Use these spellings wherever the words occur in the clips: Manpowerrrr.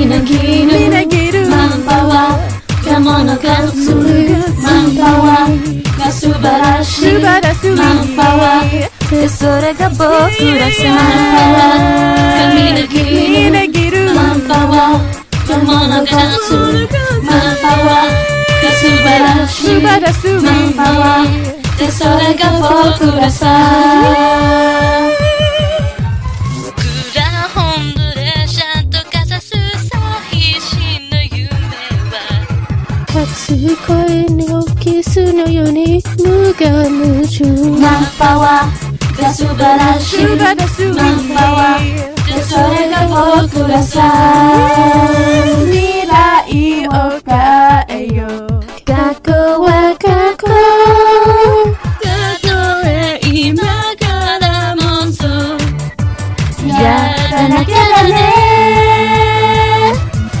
みなぎるマンパワー、獣の数マンパワーが素晴らしいマンパワーってそれが僕らさ、マンパワーがみなぎるマンパワー、獣の数マンパワーが素晴らしいマンパワーってそれが僕らさ。恋のキスのように無我夢中、マンパワーが素晴らしいマンパワーってそれが僕らさ。未来を変えよう、過去は過去、たとえ今からもそうやらなきゃだね。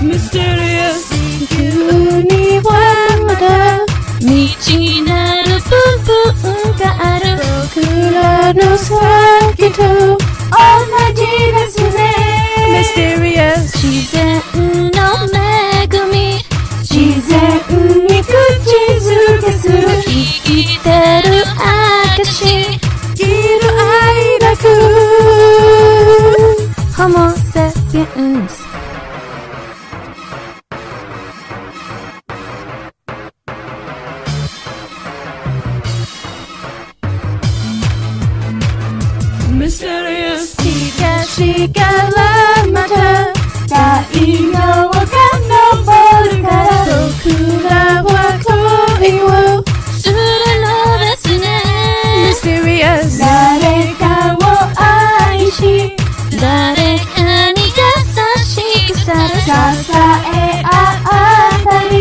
ミステリアスには未知なる部分がある、僕らの先と同じですね。自然の恵み、自然に口づけする、生きてる証、生きる愛楽ホモサピエンス。東からまた太陽が昇るから、僕らは恋をするのですね。誰かを愛し、誰かに優しくされ、支え合ったり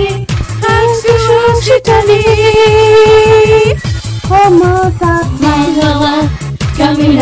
拍手したり、思った前のは神な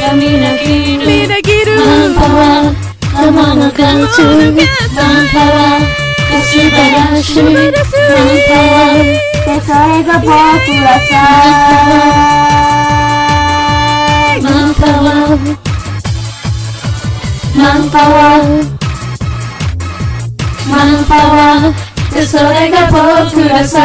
がみなぎるマンパワーが物数、マンパワー素晴らしいマンパワーってそれが僕らさ。マンパワー、マンパワー、マンパワーってそれが僕らさ。